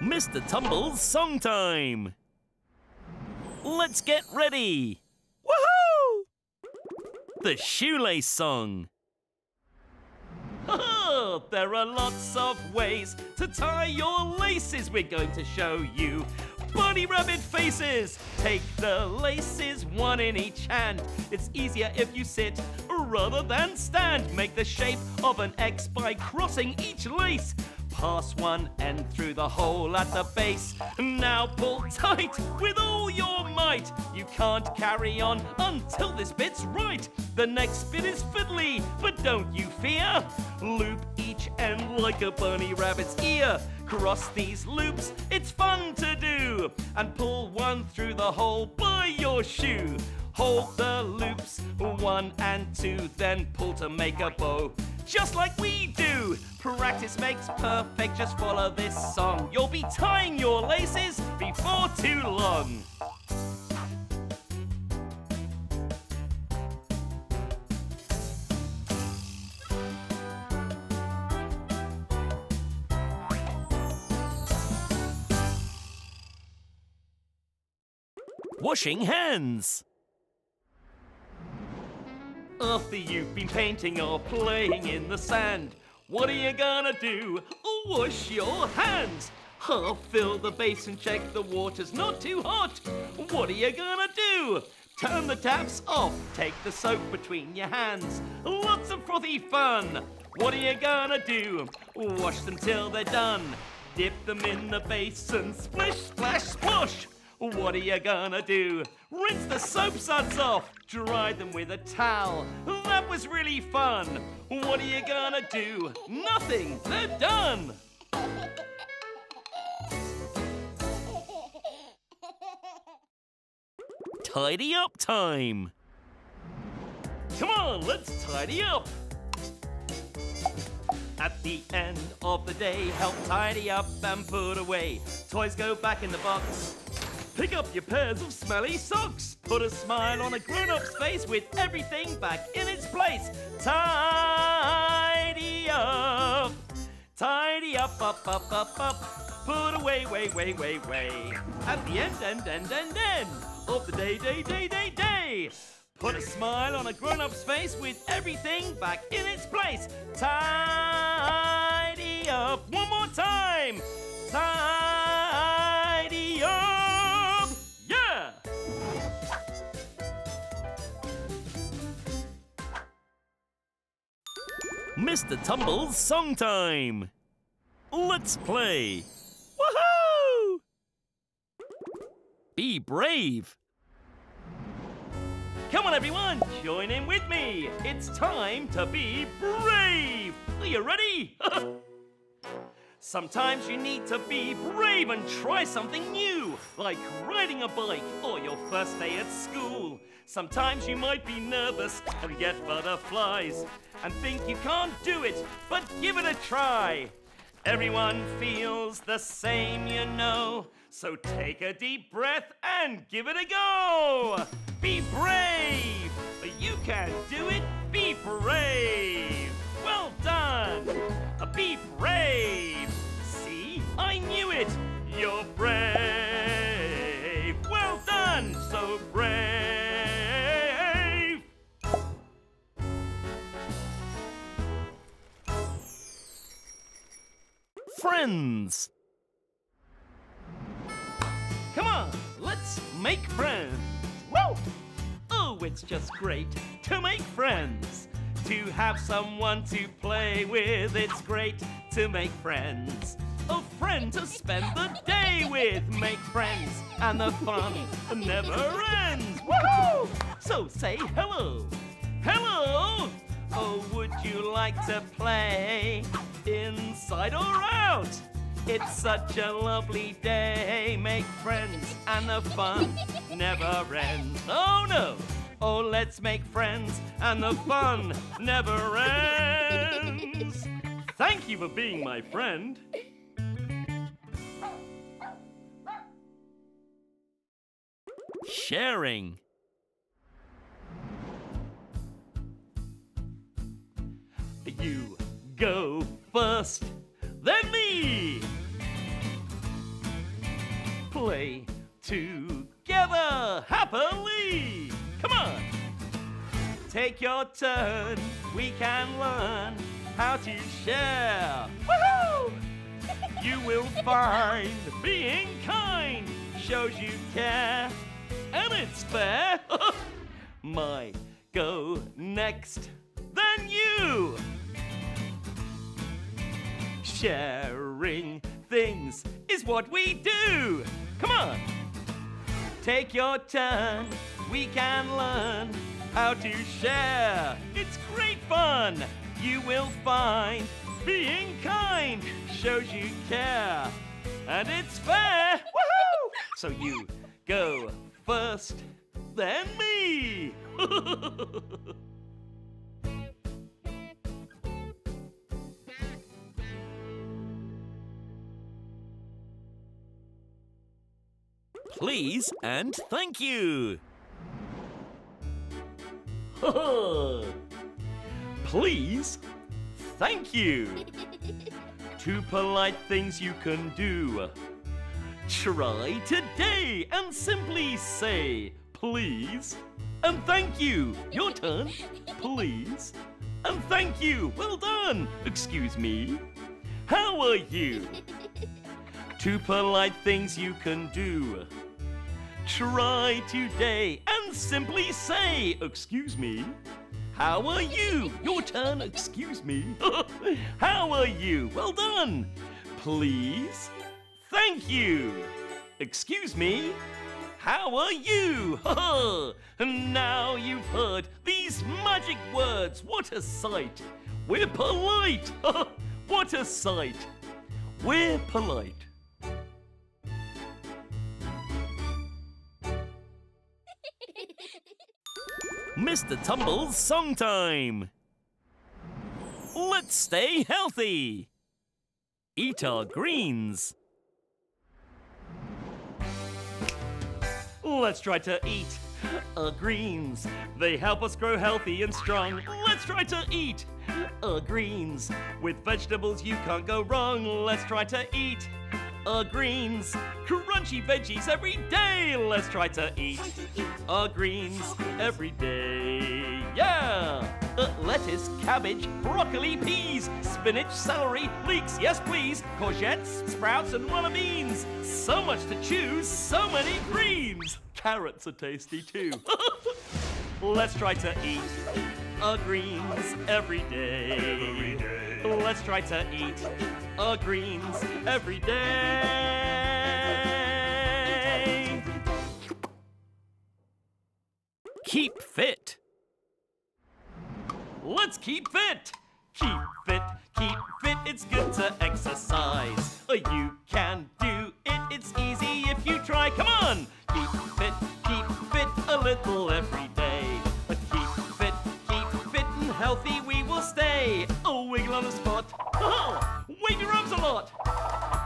Mr. Tumble's song time. Let's get ready. Woohoo! The shoelace song. Oh, there are lots of ways to tie your laces. We're going to show you bunny rabbit faces. Take the laces, one in each hand. It's easier if you sit rather than stand. Make the shape of an X by crossing each lace. Pass one end through the hole at the base. Now pull tight with all your might. You can't carry on until this bit's right. The next bit is fiddly, but don't you fear. Loop each end like a bunny rabbit's ear. Cross these loops, it's fun to do. And pull one through the hole by your shoe. Hold the loops, one and two, then pull to make a bow. Just like we do. Practice makes perfect, just follow this song. You'll be tying your laces before too long. Washing hands. After you've been painting or playing in the sand, what are you gonna do? Wash your hands. Half fill the basin, check the water's not too hot. What are you gonna do? Turn the taps off, take the soap between your hands. Lots of frothy fun. What are you gonna do? Wash them till they're done. Dip them in the basin, splish, splash, splosh. What are you gonna do? Rinse the soap suds off. Dry them with a towel. That was really fun. What are you gonna do? Nothing. They're done. Tidy up time. Come on, let's tidy up. At the end of the day, help tidy up and put away. Toys go back in the box. Pick up your pairs of smelly socks. Put a smile on a grown-up's face with everything back in its place. Tidy up. Tidy up, up, up, up, up. Put away, way, way, way, way. At the end of the day. Put a smile on a grown-up's face with everything back in its place. Tidy up. One more time. Tidy up. Mr. Tumble's song time. Let's play. Woohoo! Be brave. Come on, everyone, join in with me. It's time to be brave. Are you ready? Sometimes you need to be brave and try something new, like riding a bike or your first day at school. Sometimes you might be nervous and get butterflies and think you can't do it, but give it a try. Everyone feels the same, you know, so take a deep breath and give it a go. Be brave. You can do it. Be brave. Well done. Be brave. See, I knew it. You're brave. Well done. So brave. Friends. Come on, let's make friends. Woo! Oh, it's just great to make friends. To have someone to play with, it's great to make friends. A friend to spend the day with. Make friends and the fun never ends. Woohoo! So say hello. Hello! Oh, would you like to play inside or out? It's such a lovely day. Make friends and the fun never ends. Oh no! Oh, let's make friends, and the fun never ends. Thank you for being my friend. Sharing. You go first, then me. play together happily. Come on! Take your turn, we can learn how to share. Woohoo! You will find being kind shows you care, and it's fair. My go next, then you. Sharing things is what we do. Come on. Take your turn. We can learn how to share. It's great fun. You will find being kind shows you care. And it's fair. Woohoo! So you go first, then me. Please and thank you. Please, thank you. Two polite things you can do. Try today and simply say please and thank you. Your turn. Please and thank you. Well done. Excuse me. How are you? Two polite things you can do. Try today and simply say, excuse me. How are you? Your turn, excuse me. How are you? Well done. Please, thank you. Excuse me. How are you? And now you've heard these magic words. What a sight. We're polite. What a sight. We're polite. Mr. Tumble's song time. Let's stay healthy. Eat our greens. Let's try to eat our greens. They help us grow healthy and strong. Let's try to eat our greens. With vegetables you can't go wrong. Let's try to eat our greens. Crunchy veggies every day. Let's try to eat our greens every day. Yeah! Lettuce, cabbage, broccoli, peas, spinach, celery, leeks, yes please, courgettes, sprouts and runner beans. So much to choose, so many greens. Carrots are tasty too. Let's try to eat our greens every day. Let's try to eat our greens every day. Keep fit. Let's keep fit. Keep fit, keep fit. It's good to exercise. You can do it. It's easy if you try. Come on. Keep fit a little every day. Keep fit and healthy we will stay. Oh, wiggle on the spot. Oh, wave your arms a lot.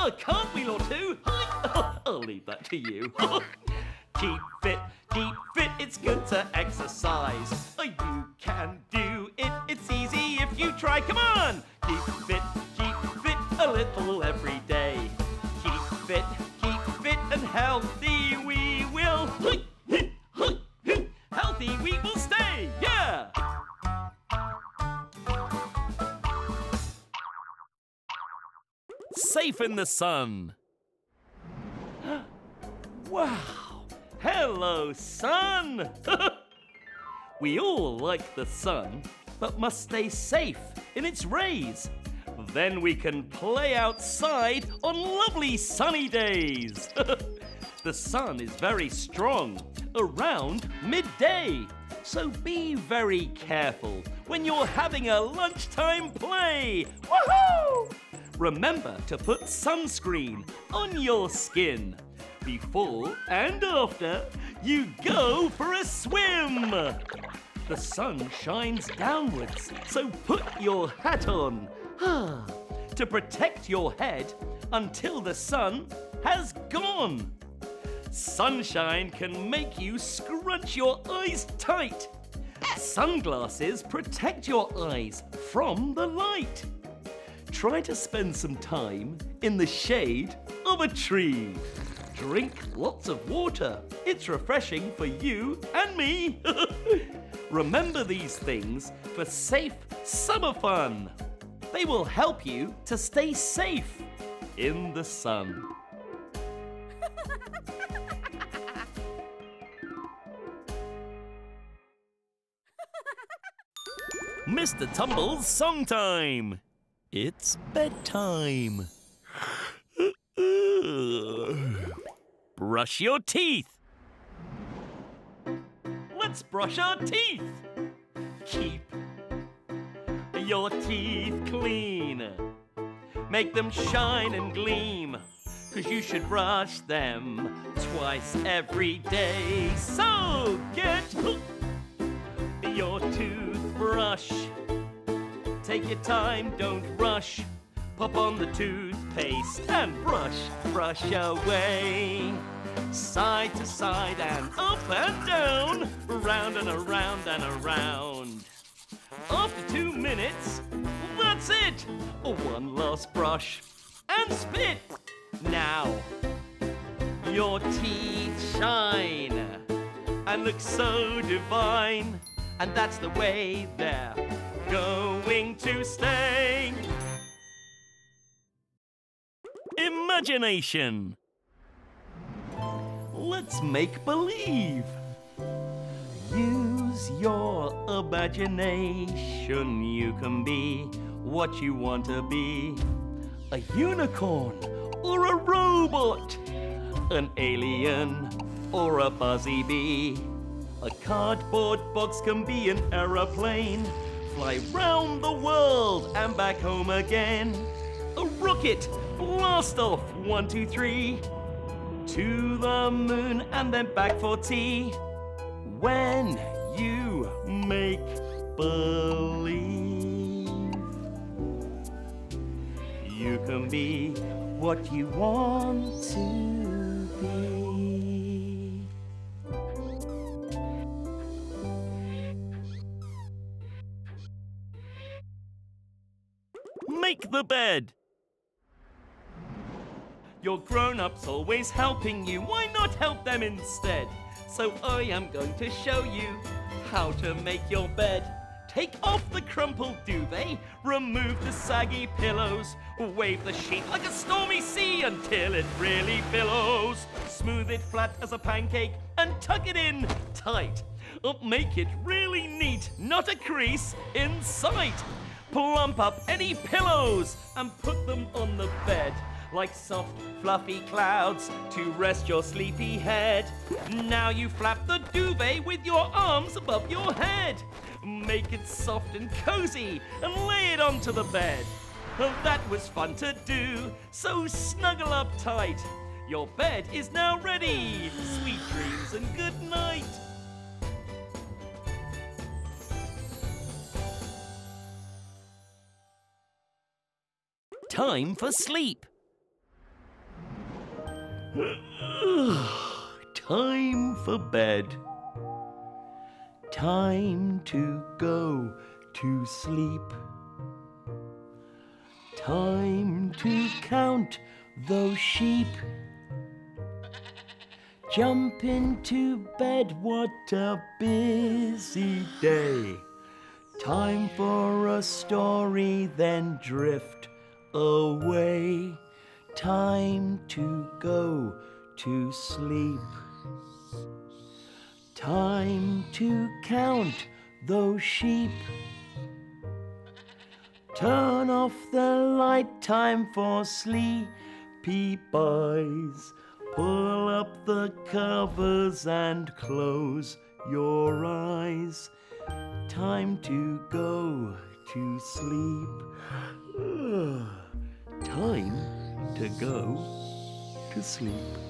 A cartwheel or two. I'll leave that to you. Keep fit, it's good to exercise. You can do it, it's easy if you try. Come on! Keep fit a little every day. Keep fit and healthy we will. Healthy we will stay, yeah! Safe in the sun. Wow! Hello, sun! We all like the sun, but must stay safe in its rays. Then we can play outside on lovely sunny days. The sun is very strong, around midday. So be very careful when you're having a lunchtime play. Woohoo! Remember to put sunscreen on your skin before and after you go for a swim. The sun shines downwards, so put your hat on to protect your head until the sun has gone. Sunshine can make you scrunch your eyes tight. Sunglasses protect your eyes from the light. try to spend some time in the shade of a tree. Drink lots of water. It's refreshing for you and me. Remember these things for safe summer fun. They will help you to stay safe in the sun. Mr. Tumble's song time. It's bedtime. Brush your teeth. Let's brush our teeth. Keep your teeth clean. Make them shine and gleam, 'cause you should brush them twice every day. So get your toothbrush. Take your time, don't rush. Pop on the toothpaste and brush, brush away. Side to side and up and down, round and around and around. After 2 minutes, that's it. One last brush and spit. Now, your teeth shine and look so divine. And that's the way they're going to stay. Imagination. Let's make believe. Use your imagination. You can be what you want to be. A unicorn or a robot. An alien or a fuzzy bee. A cardboard box can be an aeroplane. Fly round the world and back home again. A rocket, blast off, 1, 2, 3. To the moon and then back for tea. When you make believe, you can be what you want to be. Make the bed. Your grown-ups always helping you. Why not help them instead? So I am going to show you how to make your bed. Take off the crumpled duvet, remove the saggy pillows, wave the sheet like a stormy sea until it really billows. Smooth it flat as a pancake and tuck it in tight. Make it really neat, not a crease in sight. Plump up any pillows and put them on the bed. Like soft, fluffy clouds to rest your sleepy head. Now you flap the duvet with your arms above your head. Make it soft and cozy and lay it onto the bed. That was fun to do, so snuggle up tight. Your bed is now ready. Sweet dreams and good night. Time for sleep. Time for bed. Time to go to sleep. Time to count those sheep. Jump into bed, what a busy day. Time for a story, then drift away. Time to go to sleep. Time to count those sheep. Turn off the light, time for sleepy boys. Pull up the covers and close your eyes. Time to go to sleep. Time to go to sleep.